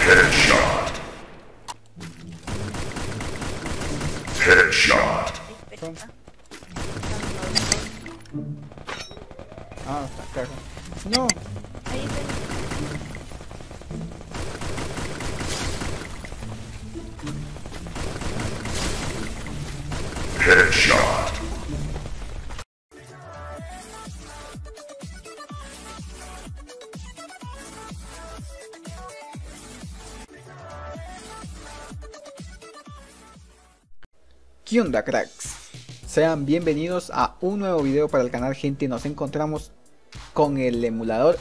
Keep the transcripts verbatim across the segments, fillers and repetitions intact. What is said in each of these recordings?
Headshot. Headshot. Ah, está claro. No. Ahí está. Headshot. ¿Qué onda, cracks? Sean bienvenidos a un nuevo video para el canal, gente. Nos encontramos con el emulador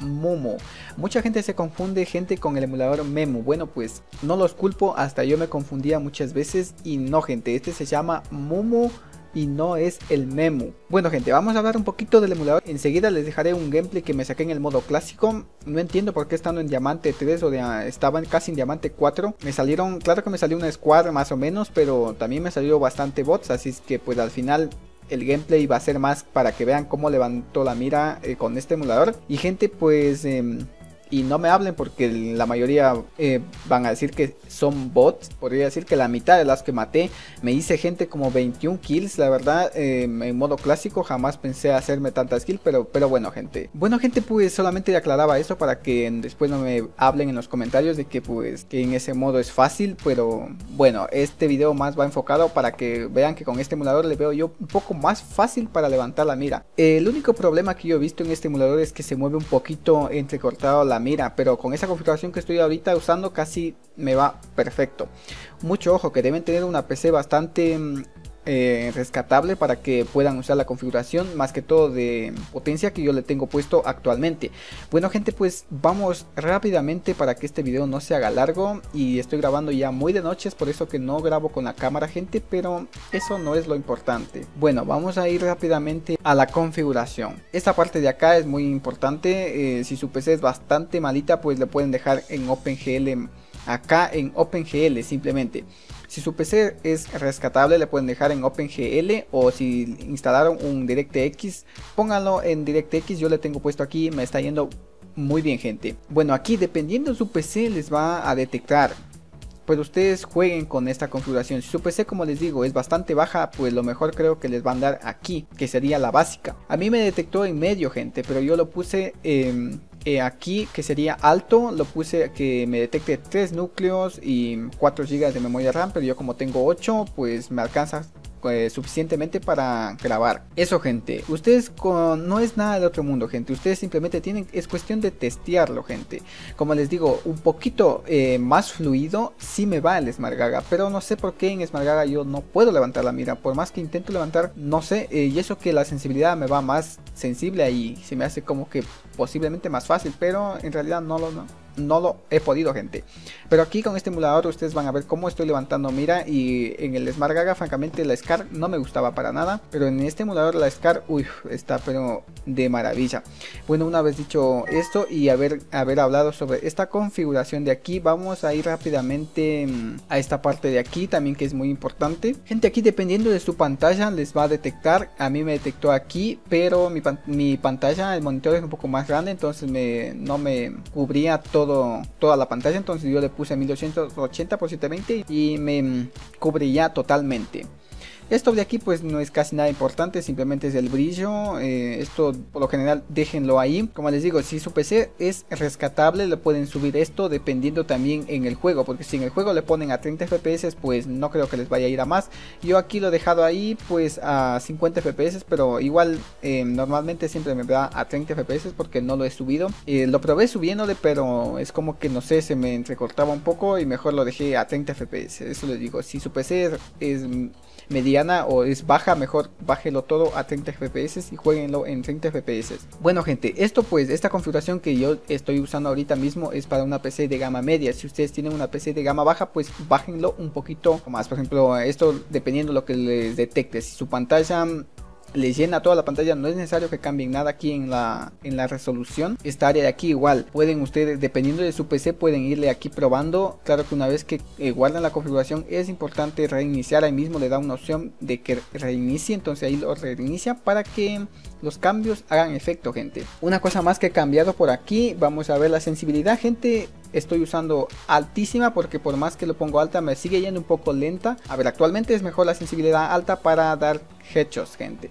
Mumu. Mucha gente se confunde, gente, con el emulador Memu. Bueno, pues no los culpo, hasta yo me confundía muchas veces. Y no, gente, este se llama Mumu y no es el Memu. Bueno, gente, vamos a hablar un poquito del emulador. Enseguida les dejaré un gameplay que me saqué en el modo clásico. No entiendo por qué estando en Diamante tres o de, estaban casi en Diamante cuatro. Me salieron, claro que me salió una squad más o menos, pero también me salió bastante bots. Así es que pues al final el gameplay va a ser más para que vean cómo levantó la mira eh, con este emulador. Y gente, pues... Eh... y no me hablen porque la mayoría eh, van a decir que son bots. Podría decir que la mitad de las que maté, me hice, gente, como veintiún kills. La verdad, eh, en modo clásico jamás pensé hacerme tantas kills, pero, pero bueno, gente. Bueno, gente, pues solamente aclaraba eso para que después no me hablen en los comentarios de que pues que en ese modo es fácil. Pero bueno, este video más va enfocado para que vean que con este emulador le veo yo un poco más fácil para levantar la mira. El único problema que yo he visto en este emulador es que se mueve un poquito entrecortado la mira, pero con esa configuración que estoy ahorita usando casi me va perfecto. Mucho ojo, que deben tener una P C bastante eh, rescatable para que puedan usar la configuración, más que todo de potencia, que yo le tengo puesto actualmente. Bueno, gente, pues vamos rápidamente para que este video no se haga largo, y estoy grabando ya muy de noche, es por eso que no grabo con la cámara, gente, pero eso no es lo importante. Bueno, vamos a ir rápidamente a la configuración. Esta parte de acá es muy importante. eh, si su P C es bastante malita, pues le pueden dejar en OpenGL, acá en OpenGL simplemente. Si su P C es rescatable, le pueden dejar en OpenGL, o si instalaron un DirectX, pónganlo en DirectX. Yo le tengo puesto aquí, me está yendo muy bien, gente. Bueno, aquí dependiendo de su P C les va a detectar, pero ustedes jueguen con esta configuración. Si su P C, como les digo, es bastante baja, pues lo mejor creo que les van a dar aquí, que sería la básica. A mí me detectó en medio, gente, pero yo lo puse eh, eh, aquí, que sería alto. Lo puse que me detecte tres núcleos y cuatro gigas de memoria RAM, pero yo como tengo ocho, pues me alcanza Eh, suficientemente para grabar. Eso, gente, ustedes con... no es nada de otro mundo, gente. Ustedes simplemente tienen, es cuestión de testearlo, gente. Como les digo, un poquito eh, más fluido sí me va el Smart Gaga, pero no sé por qué en Smart Gaga yo no puedo levantar la mira, por más que intento levantar, no sé, eh, y eso que la sensibilidad me va más sensible ahí, se me hace como que posiblemente más fácil, pero en realidad no lo... No. No lo he podido, gente. Pero aquí con este emulador ustedes van a ver cómo estoy levantando mira. Y en el Smart Gaga, francamente, la SCAR no me gustaba para nada, pero en este emulador la SCAR, uy, está pero de maravilla. Bueno, una vez dicho esto y haber, haber hablado sobre esta configuración de aquí, vamos a ir rápidamente a esta parte de aquí también, que es muy importante. Gente, aquí dependiendo de su pantalla les va a detectar. A mí me detectó aquí, pero mi, mi pantalla, el monitor es un poco más grande, entonces me, no me cubría todo toda la pantalla, entonces yo le puse mil doscientos ochenta por setecientos veinte y me cubría totalmente. Esto de aquí pues no es casi nada importante, simplemente es el brillo. eh, esto por lo general déjenlo ahí. Como les digo, si su P C es rescatable, le pueden subir esto dependiendo también en el juego, porque si en el juego le ponen a treinta F P S, pues no creo que les vaya a ir a más. Yo aquí lo he dejado ahí pues a cincuenta F P S, pero igual eh, normalmente siempre me va a treinta F P S porque no lo he subido. eh, lo probé subiéndole, pero es como que no sé, se me entrecortaba un poco y mejor lo dejé a treinta F P S. Eso les digo, si su P C es, es medio o es baja, mejor bájelo todo a treinta F P S y jueguenlo en treinta F P S. Bueno, gente, esto pues, esta configuración que yo estoy usando ahorita mismo es para una P C de gama media. Si ustedes tienen una P C de gama baja, pues bájenlo un poquito más. Por ejemplo, esto dependiendo de lo que les detecte. Si su pantalla les llena toda la pantalla. No es necesario que cambien nada aquí en la, en la resolución. Esta área de aquí igual pueden ustedes, dependiendo de su P C, pueden irle aquí probando. Claro que una vez que eh, guardan la configuración, es importante reiniciar. Ahí mismo le da una opción de que reinicie, entonces ahí lo reinicia para que los cambios hagan efecto, gente. Una cosa más que he cambiado por aquí, vamos a ver la sensibilidad, gente. Estoy usando altísima porque por más que lo pongo alta me sigue yendo un poco lenta. A ver, actualmente es mejor la sensibilidad alta para dar headshots, gente.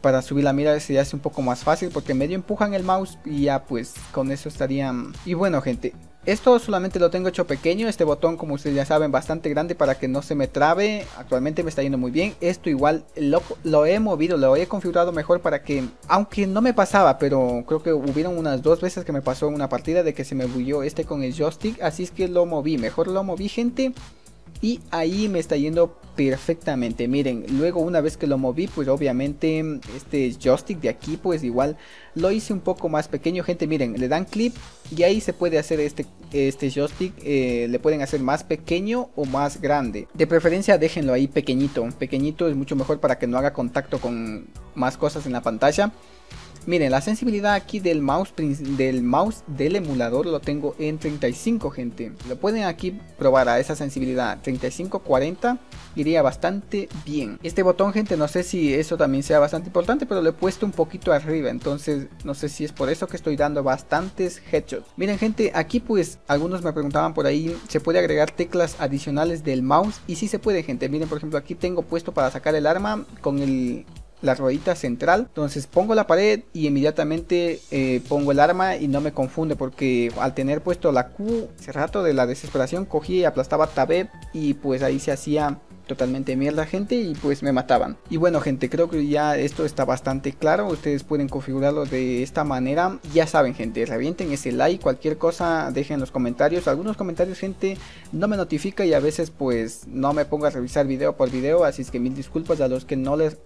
Para subir la mira se hace un poco más fácil porque medio empujan el mouse y ya pues con eso estarían. Y bueno, gente, esto solamente lo tengo hecho pequeño, este botón como ustedes ya saben bastante grande para que no se me trabe. Actualmente me está yendo muy bien. Esto igual lo, lo he movido, lo he configurado mejor para que, aunque no me pasaba, pero creo que hubieron unas dos veces que me pasó en una partida de que se me bugueó este con el joystick, así es que lo moví, mejor lo moví, gente. Y ahí me está yendo perfectamente, miren, luego una vez que lo moví, pues obviamente este joystick de aquí, pues igual lo hice un poco más pequeño, gente. Miren, le dan clip y ahí se puede hacer este, este joystick, eh, le pueden hacer más pequeño o más grande. De preferencia déjenlo ahí pequeñito, pequeñito es mucho mejor para que no haga contacto con más cosas en la pantalla. Miren, la sensibilidad aquí del mouse, del mouse del emulador lo tengo en treinta y cinco, gente. Lo pueden aquí probar a esa sensibilidad, treinta y cinco, cuarenta, iría bastante bien. Este botón, gente, no sé si eso también sea bastante importante, pero lo he puesto un poquito arriba, entonces no sé si es por eso que estoy dando bastantes headshots. Miren, gente, aquí pues algunos me preguntaban por ahí, ¿se puede agregar teclas adicionales del mouse? Y sí se puede, gente. Miren, por ejemplo, aquí tengo puesto para sacar el arma con el... la ruedita central, entonces pongo la pared y inmediatamente eh, pongo el arma y no me confunde porque al tener puesto la Q, ese rato de la desesperación cogí y aplastaba tab y pues ahí se hacía totalmente mierda, gente, y pues me mataban. Y bueno, gente, creo que ya esto está bastante claro, ustedes pueden configurarlo de esta manera. Ya saben, gente, revienten ese like, cualquier cosa dejen los comentarios. Algunos comentarios, gente, no me notifica y a veces pues no me pongo a revisar video por video, así es que mil disculpas a los que no les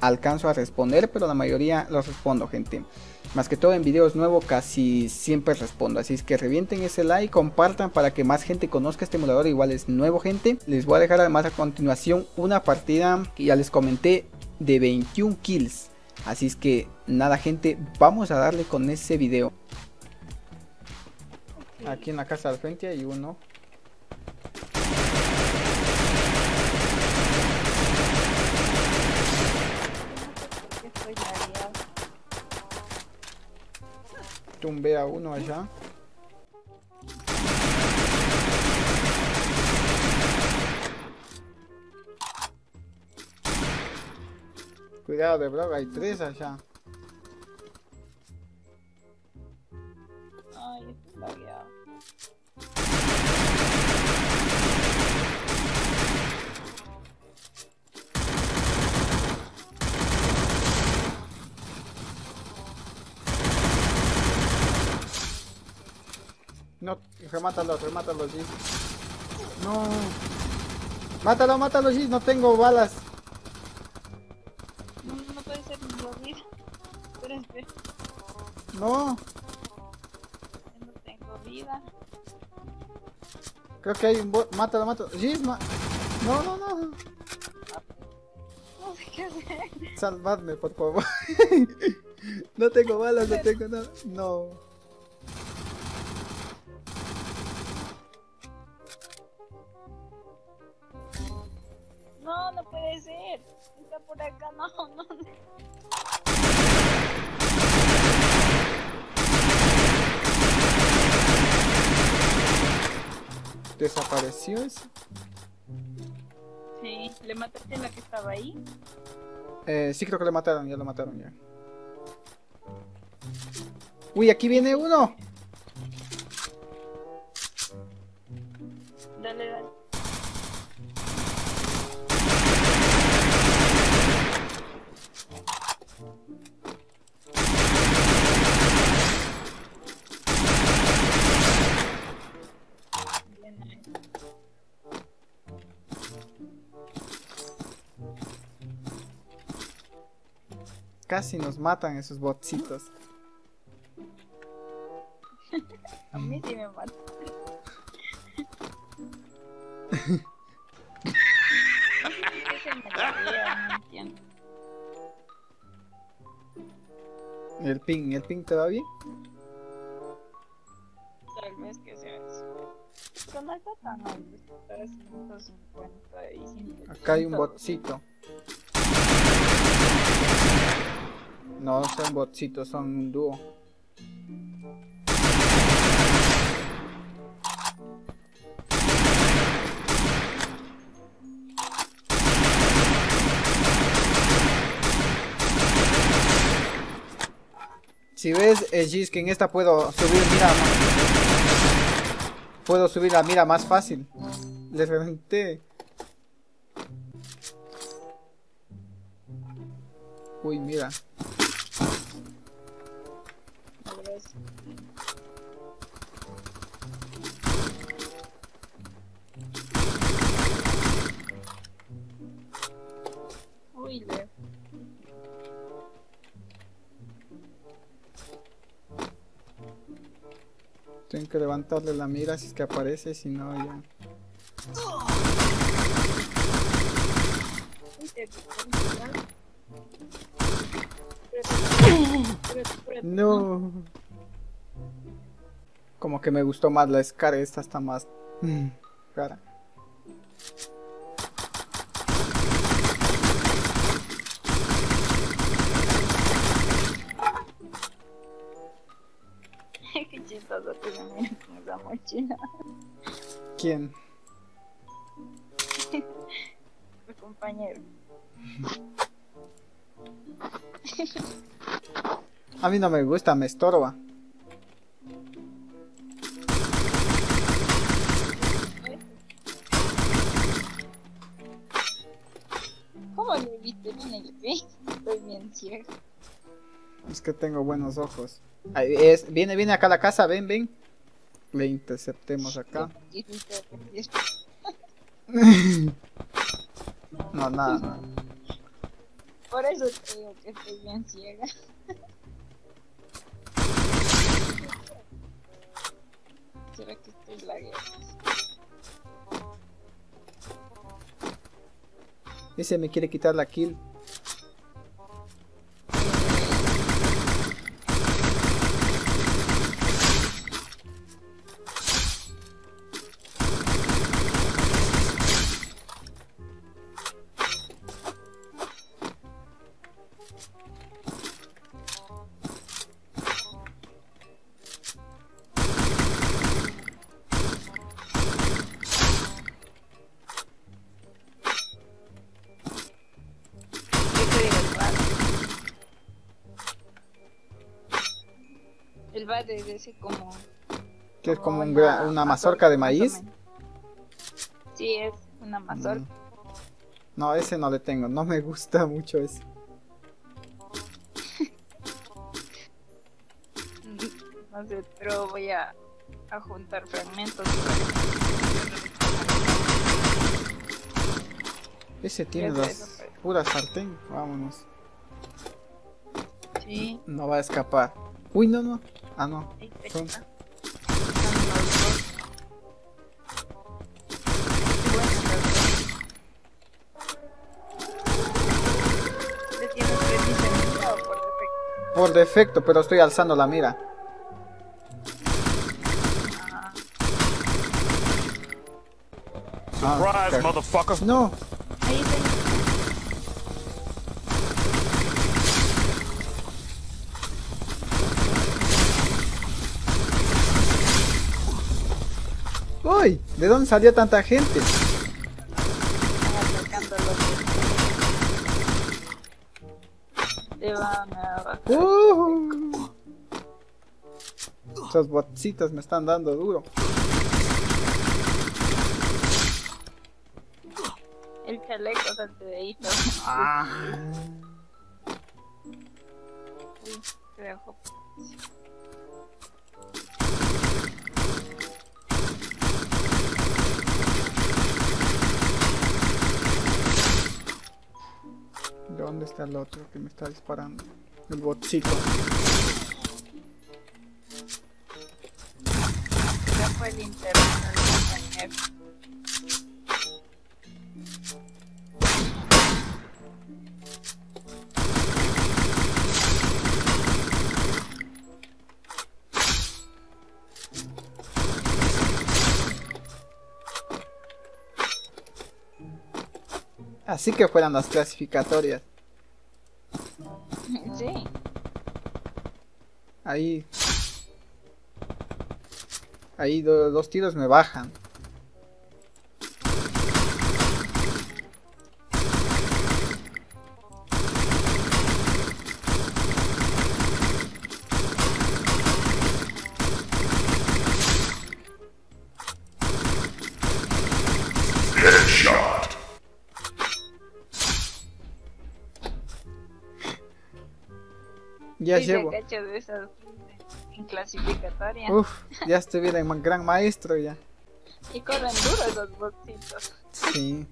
alcanzo a responder, pero la mayoría los respondo, gente. Más que todo en videos nuevos casi siempre respondo, así es que revienten ese like, compartan para que más gente conozca este emulador, igual es nuevo, gente. Les voy a dejar además a continuación una partida que ya les comenté de veintiún kills, así es que nada, gente, vamos a darle con ese video. Aquí en la casa al frente hay uno. Tumbé a uno allá. Cuidado de bravo, hay tres allá. Ay, estoy lagueado. No, remátalo, remátalo, Gis. No. Mátalo, mátalo, Gis, no tengo balas. No, no puede ser morir. Espérense. No. No tengo vida. Creo que hay un bot. Mátalo, mátalo. Gis, ma... No, no, no. No sé qué hacer. Salvadme, por favor. No tengo balas, no tengo nada. No. No, no puede ser. Está por acá, no, no. ¿Desapareció ese? Sí, ¿le mataste a la que estaba ahí? Eh, sí, creo que le mataron, ya lo mataron ya. Uy, aquí viene uno. Dale, dale. Casi nos matan esos botsitos. A mí sí me matan. El ping, ¿el ping te va bien? Tal vez que sea eso. Con alta tan alto, está ciento cincuenta y cinco. Acá hay un botcito. No son botcitos, son un dúo. Si ves, Gis, que en esta puedo subir mira más. Puedo subir la mira más fácil. Le reventé. Uy, mira. Uy, le. Tengo que levantarle la mira si es que aparece, si no ya. No. Como que me gustó más la SCAR, esta está más mm, cara. Qué chistoso que me miren con esa mochila. ¿Quién? Tu compañero. A mí no me gusta, me estorba. ¿Cómo lo viste en el pez? Estoy bien ciego. Es que tengo buenos ojos. Ahí es, viene, viene acá a la casa, ven, ven. Le interceptemos acá. No, nada, nada. Por eso te digo que estoy bien ciega. ¿Será que estoy lagueando? Ese me quiere quitar la kill. Ese como, que es como, como un una, una mazorca de maíz. Sí, es una mazorca. No. no, ese no le tengo, no me gusta mucho ese. No sé, pero voy a, a juntar fragmentos. Ese tiene es las puras sartén, vámonos. Sí. No va a escapar. Uy, no, no. Ah, no. Son... Por defecto, pero estoy alzando la mira. Ah, okay. No. ¡Uy! ¿De dónde salió tanta gente? Uh-huh. Esos botcitos me están dando duro. El chaleco salteadito. Ah. Uy, te dejo. ¿Dónde está el otro que me está disparando? El botcito. Ya fue el interno del compañero. Así que fueran las clasificatorias. Sí. Ahí. Ahí do, dos tiros me bajan. Ya sí, llevo. De esas clasificatorias. Uf, ya estuviera en gran maestro ya. Y corren duro esos botsitos. Sí.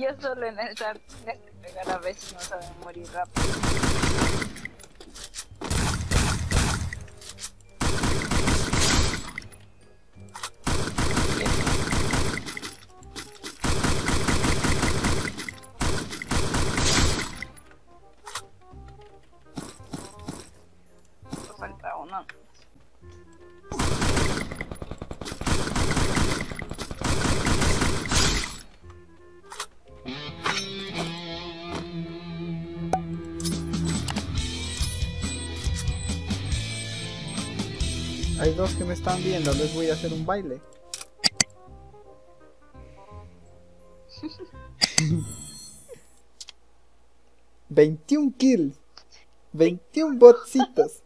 Yo solo en el sartén pegar a veces no saben morir rápido. Hay dos que me están viendo, les voy a hacer un baile. veintiún kills, veintiún botsitos.